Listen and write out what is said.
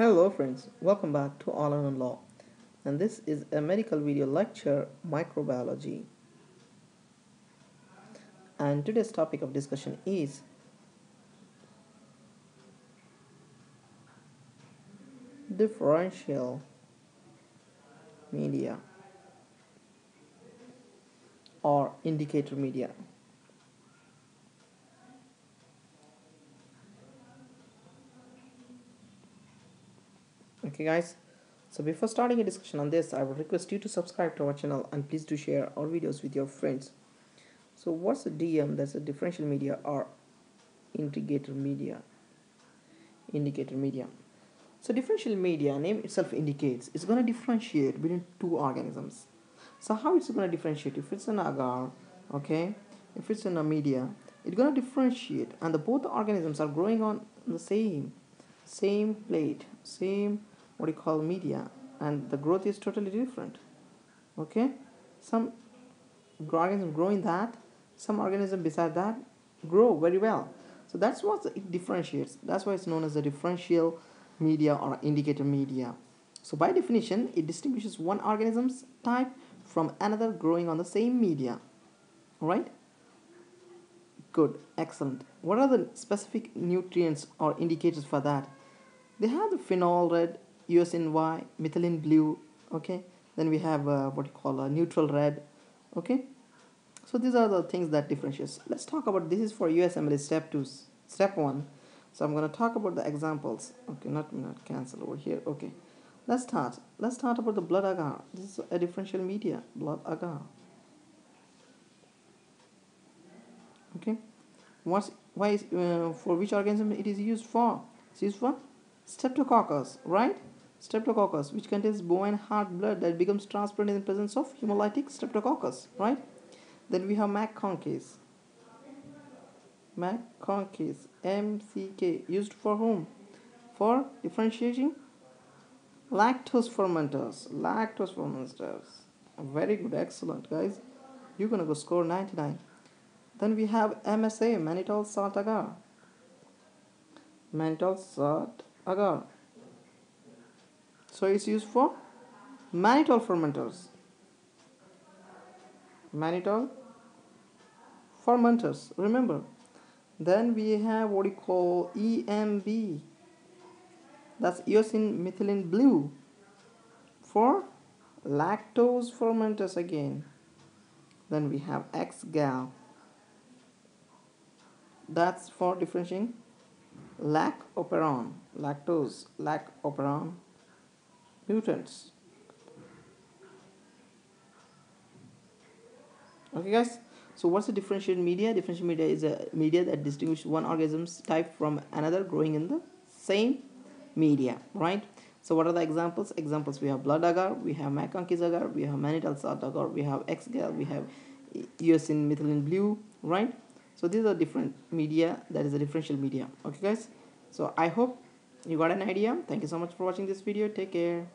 Hello friends, welcome back to allornonelaw, and this is a medical video lecture, microbiology. And today's topic of discussion is differential media or indicator media. Okay guys, so before starting a discussion on this, I would request you to subscribe to our channel and please do share our videos with your friends. So what's a DM? That's a differential media or indicator media. So differential media, name itself indicates it's going to differentiate between two organisms. So how it's going to differentiate? If it's an agar, okay, if it's in a media, it's going to differentiate, and the both organisms are growing on the same plate, same what do you call media, and the growth is totally different. Okay, some organism grow in that, some organism beside that grow very well. So that's what it differentiates. That's why it's known as the differential media or indicator media. So by definition, it distinguishes one organism's type from another growing on the same media. All right, good, excellent. What are the specific nutrients or indicators for that? They have the phenol red, Eosin Y, methylene blue, okay. Then we have neutral red, okay. So these are the things that differentiates. Let's talk about this. Is for USMLE step 1. So I'm gonna talk about the examples. Okay, not cancel over here. Okay, let's start about the blood agar. This is a differential media, blood agar. Okay, for which organism it is used for? It's used for Streptococcus, right? Streptococcus, which contains bovine hard blood that becomes transparent in the presence of hemolytic streptococcus, right? Then we have MacConkeys, M-C-K, used for whom? For differentiating lactose fermenters. Very good, excellent, guys. You're gonna go score 99. Then we have MSA, mannitol salt agar. So it's used for mannitol fermenters. Remember. Then we have what you call EMB. That's eosin methylene blue for lactose fermenters again. Then we have X gal. That's for differentiating lactoperon mutants. Okay guys, so what's a differentiated media? Differentiated media is a media that distinguishes one organism's type from another growing in the same media, right? So what are the examples? Examples, we have blood agar, we have MacConkey's agar, we have mannitol salt agar, we have X gal, we have eosin methylene blue, right? So these are different media, that is a differential media. Okay guys, so I hope you got an idea. Thank you so much for watching this video. Take care.